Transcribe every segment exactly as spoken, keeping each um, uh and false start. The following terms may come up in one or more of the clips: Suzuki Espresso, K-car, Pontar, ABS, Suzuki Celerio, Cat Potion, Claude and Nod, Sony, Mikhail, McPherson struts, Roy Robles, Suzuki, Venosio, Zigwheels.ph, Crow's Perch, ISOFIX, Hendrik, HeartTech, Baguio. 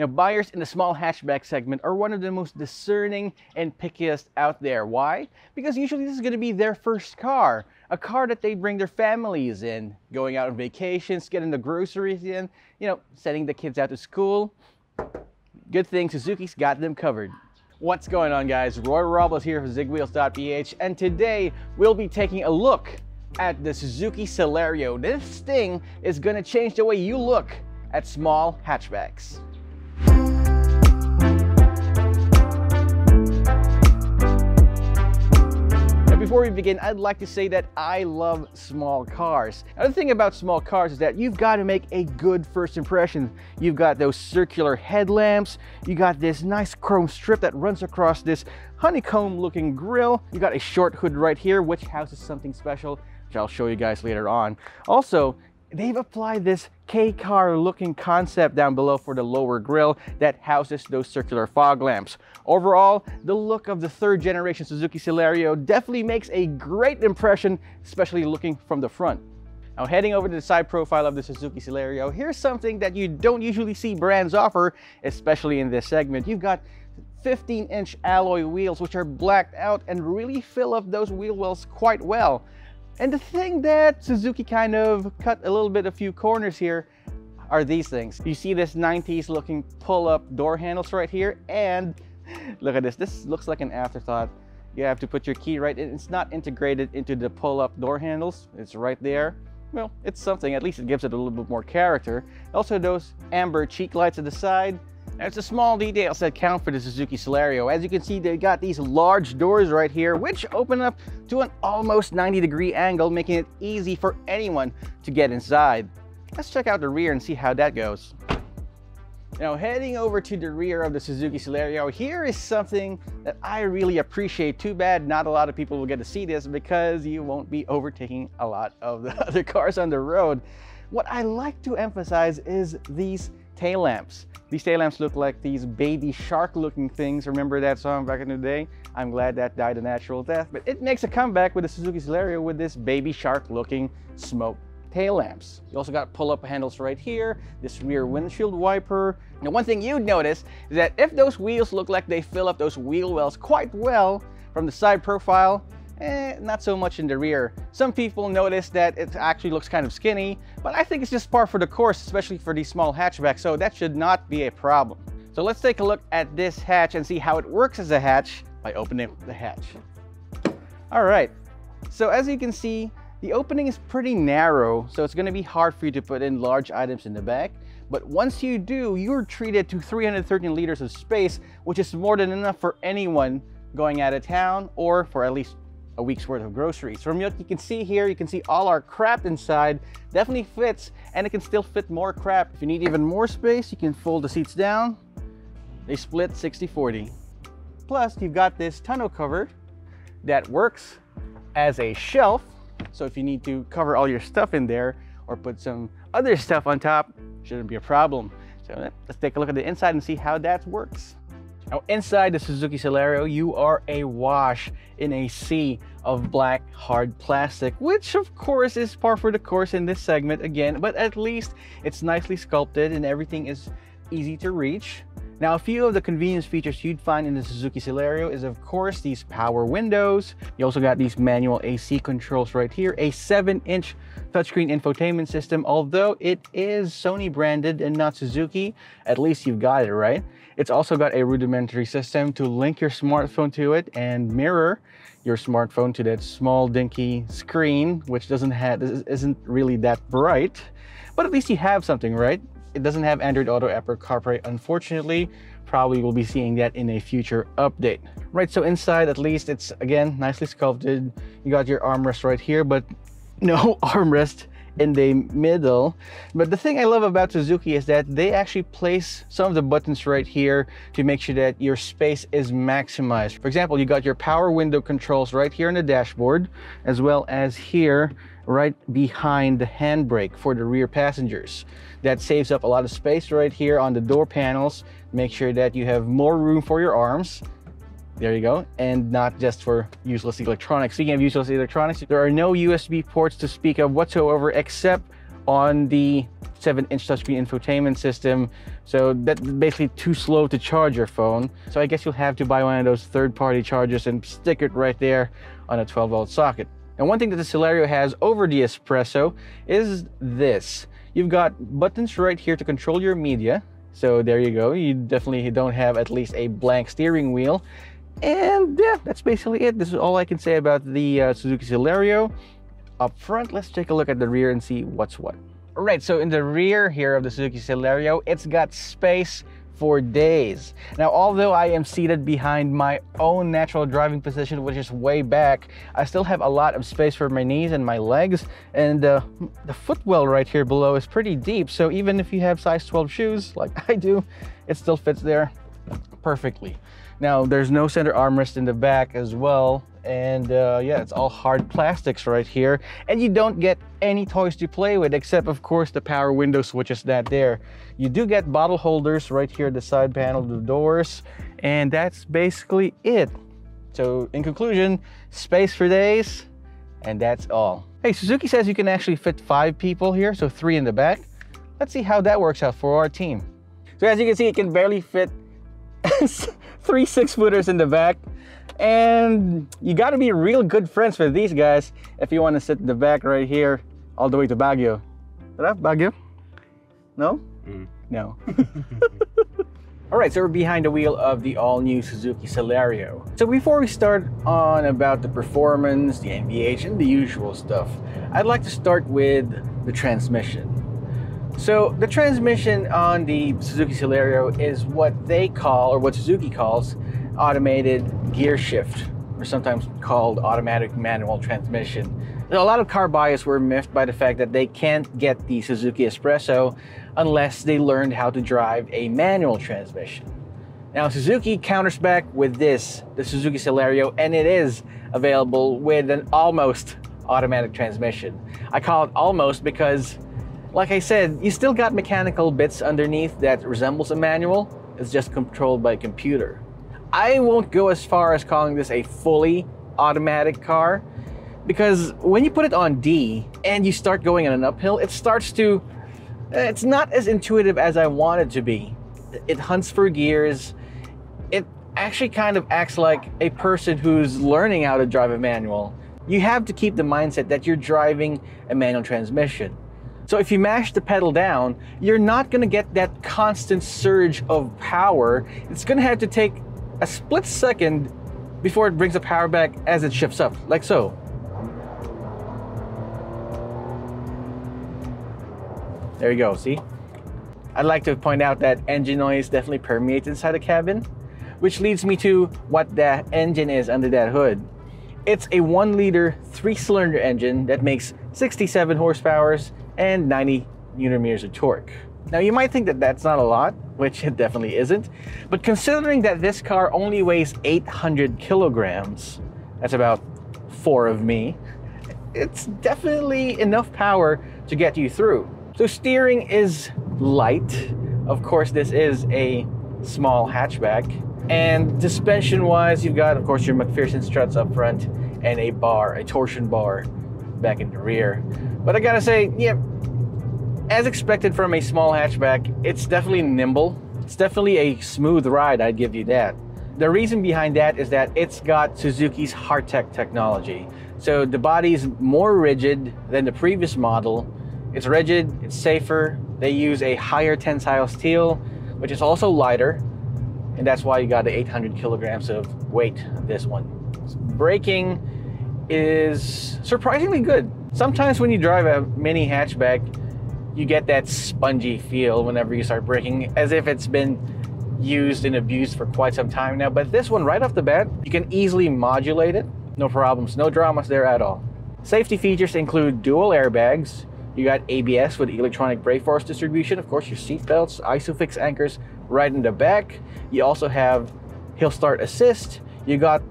Now, buyers in the small hatchback segment are one of the most discerning and pickiest out there. Why? Because usually this is going to be their first car, a car that they bring their families in, going out on vacations, getting the groceries in, you know, sending the kids out to school. Good thing Suzuki's got them covered. What's going on, guys? Roy Robles here from Zig wheels dot p h, and today we'll be taking a look at the Suzuki Celerio. This thing is going to change the way you look at small hatchbacks. Before we begin, I'd like to say that I love small cars. Another thing about small cars is that you've got to make a good first impression. You've got those circular headlamps, you got this nice chrome strip that runs across this honeycomb looking grille, you got a short hood right here which houses something special, which I'll show you guys later on. Also, they've applied this K-car looking concept down below for the lower grille that houses those circular fog lamps. Overall, the look of the third generation Suzuki Celerio definitely makes a great impression, especially looking from the front. Now, heading over to the side profile of the Suzuki Celerio, here's something that you don't usually see brands offer, especially in this segment. You've got fifteen inch alloy wheels which are blacked out and really fill up those wheel wells quite well. And the thing that Suzuki kind of cut a little bit a few corners here are these things. You see this nineties looking pull-up door handles right here, and look at this, this looks like an afterthought. You have to put your key right in. It's not integrated into the pull-up door handles, it's right there. Well, it's something, at least it gives it a little bit more character. Also those amber cheek lights at the side. Now, it's the small details that count for the Suzuki Celerio. As you can see, they got these large doors right here, which open up to an almost ninety degree angle, making it easy for anyone to get inside. Let's check out the rear and see how that goes. Now, heading over to the rear of the Suzuki Celerio, here is something that I really appreciate. Too bad not a lot of people will get to see this because you won't be overtaking a lot of the other cars on the road. What I like to emphasize is these tail lamps. These tail lamps look like these baby shark looking things. Remember that song back in the day? I'm glad that died a natural death, but it makes a comeback with the Suzuki Celerio with this baby shark looking smoke tail lamps. You also got pull up handles right here, this rear windshield wiper. Now, one thing you'd notice is that if those wheels look like they fill up those wheel wells quite well from the side profile, Eh, not so much in the rear. Some people notice that it actually looks kind of skinny, but I think it's just par for the course, especially for these small hatchbacks, so that should not be a problem. So let's take a look at this hatch and see how it works as a hatch by opening the hatch. All right, so as you can see, the opening is pretty narrow, so it's going to be hard for you to put in large items in the back. But once you do, you're treated to three hundred thirteen liters of space, which is more than enough for anyone going out of town or for at least a week's worth of groceries. From what you can see here, you can see all our crap inside. Definitely fits, and it can still fit more crap. If you need even more space, you can fold the seats down. They split sixty forty. Plus, you've got this tonneau cover that works as a shelf. So if you need to cover all your stuff in there or put some other stuff on top, shouldn't be a problem. So let's take a look at the inside and see how that works. Now, inside the Suzuki Celerio, you are awash in a sea of black hard plastic, which of course is par for the course in this segment again, but at least it's nicely sculpted and everything is easy to reach. Now, a few of the convenience features you'd find in the Suzuki Celerio is, of course, these power windows. You also got these manual A C controls right here, a seven inch touchscreen infotainment system. Although it is Sony branded and not Suzuki, at least you've got it, right? It's also got a rudimentary system to link your smartphone to it and mirror your smartphone to that small dinky screen, which doesn't have, isn't really that bright, but at least you have something, right? It doesn't have Android Auto, Apple CarPlay, unfortunately. Probably will be seeing that in a future update. Right, so inside, at least, it's, again, nicely sculpted. You got your armrest right here, but no armrest in the middle. But the thing I love about Suzuki is that they actually place some of the buttons right here to make sure that your space is maximized. For example, you got your power window controls right here on the dashboard, as well as here right behind the handbrake for the rear passengers. That saves up a lot of space right here on the door panels. Make sure that you have more room for your arms. There you go, and not just for useless electronics. Speaking of useless electronics, there are no U S B ports to speak of whatsoever, except on the seven inch touchscreen infotainment system. So that's basically too slow to charge your phone. So I guess you'll have to buy one of those third-party chargers and stick it right there on a twelve volt socket. And one thing that the Celerio has over the Espresso is this. You've got buttons right here to control your media. So there you go. You definitely don't have at least a blank steering wheel. And yeah, that's basically it. This is all I can say about the uh, Suzuki Celerio. Up front, let's take a look at the rear and see what's what. All right, so in the rear here of the Suzuki Celerio, it's got space for days. Now, although I am seated behind my own natural driving position, which is way back, I still have a lot of space for my knees and my legs, and uh, the footwell right here below is pretty deep, so even if you have size twelve shoes, like I do, it still fits there perfectly. Now, there's no center armrest in the back as well, and uh, yeah, it's all hard plastics right here, and you don't get any toys to play with except of course the power window switch is not there. You do get bottle holders right here at the side panel of the doors, and that's basically it. So in conclusion, space for days, and that's all. Hey, Suzuki says you can actually fit five people here, so three in the back. Let's see how that works out for our team. So as you can see, it can barely fit three six-footers in the back. And you gotta be real good friends with these guys if you want to sit in the back right here all the way to Baguio. Baguio? No? Mm. No. All right, so we're behind the wheel of the all-new Suzuki Celerio. So before we start on about the performance, the M B H, and the usual stuff, I'd like to start with the transmission. So the transmission on the Suzuki Celerio is what they call, or what Suzuki calls, automated gear shift, or sometimes called automatic manual transmission. Now, a lot of car buyers were miffed by the fact that they can't get the Suzuki Espresso unless they learned how to drive a manual transmission. Now Suzuki counters back with this, the Suzuki Celerio, and it is available with an almost automatic transmission. I call it almost because, like I said, you still got mechanical bits underneath that resembles a manual. It's just controlled by a computer. I won't go as far as calling this a fully automatic car, because when you put it on D and you start going on an uphill, it starts to, it's not as intuitive as I want it to be. It hunts for gears. It actually kind of acts like a person who's learning how to drive a manual. You have to keep the mindset that you're driving a manual transmission. So if you mash the pedal down, you're not gonna get that constant surge of power. It's gonna have to take a split second before it brings the power back as it shifts up, like so. There you go, see? I'd like to point out that engine noise definitely permeates inside the cabin, which leads me to what that engine is under that hood. It's a one liter, three cylinder engine that makes sixty-seven horsepower and ninety newton meters of torque. Now you might think that that's not a lot, which it definitely isn't, but considering that this car only weighs eight hundred kilograms, that's about four of me, it's definitely enough power to get you through. So steering is light. Of course, this is a small hatchback. And suspension wise, you've got, of course, your McPherson struts up front and a bar, a torsion bar back in the rear. But I gotta say, yeah, as expected from a small hatchback, it's definitely nimble. It's definitely a smooth ride, I'd give you that. The reason behind that is that it's got Suzuki's HeartTech technology. So the body's more rigid than the previous model. It's rigid, it's safer. They use a higher tensile steel, which is also lighter. And that's why you got the eight hundred kilograms of weight on this one. Braking is surprisingly good. Sometimes when you drive a mini hatchback, you get that spongy feel whenever you start braking, as if it's been used and abused for quite some time now. But this one, right off the bat, you can easily modulate it. No problems, no dramas there at all. Safety features include dual airbags. You got A B S with electronic brake force distribution. Of course, your seat belts, ISOFIX anchors right in the back. You also have hill start assist. You got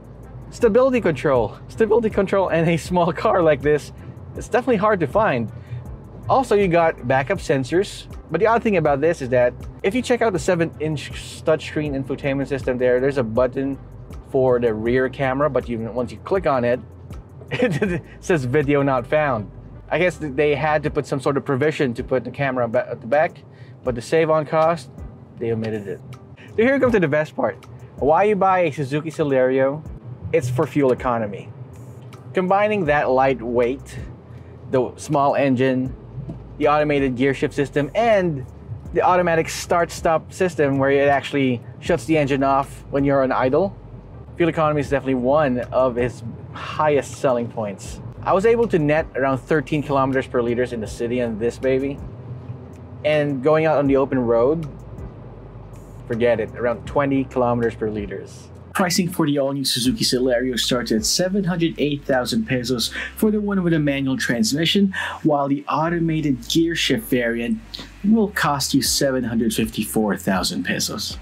stability control. Stability control in a small car like this, it's definitely hard to find. Also, you got backup sensors. But the odd thing about this is that if you check out the seven inch touchscreen infotainment system there, there's a button for the rear camera, but you, once you click on it, it says video not found. I guess they had to put some sort of provision to put the camera at the back, but to save on cost, they omitted it. So here comes to the best part. Why you buy a Suzuki Celerio, it's for fuel economy. Combining that lightweight, the small engine, the automated gear shift system, and the automatic start-stop system where it actually shuts the engine off when you're on idle, fuel economy is definitely one of its highest selling points. I was able to net around thirteen kilometers per liter in the city on this baby. And going out on the open road, forget it, around twenty kilometers per liter. Pricing for the all-new Suzuki Celerio starts at seven hundred eight thousand pesos for the one with a manual transmission, while the automated gear shift variant will cost you seven hundred fifty-four thousand pesos.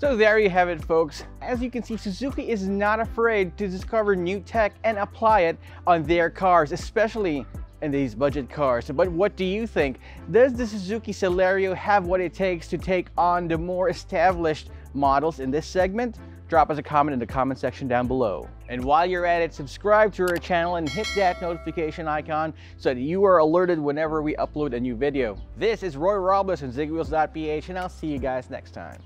So there you have it, folks. As you can see, Suzuki is not afraid to discover new tech and apply it on their cars, especially in these budget cars. But what do you think? Does the Suzuki Celerio have what it takes to take on the more established models in this segment? Drop us a comment in the comment section down below. And while you're at it, subscribe to our channel and hit that notification icon so that you are alerted whenever we upload a new video. This is Roy Robles from Zigwheels dot p h, and I'll see you guys next time.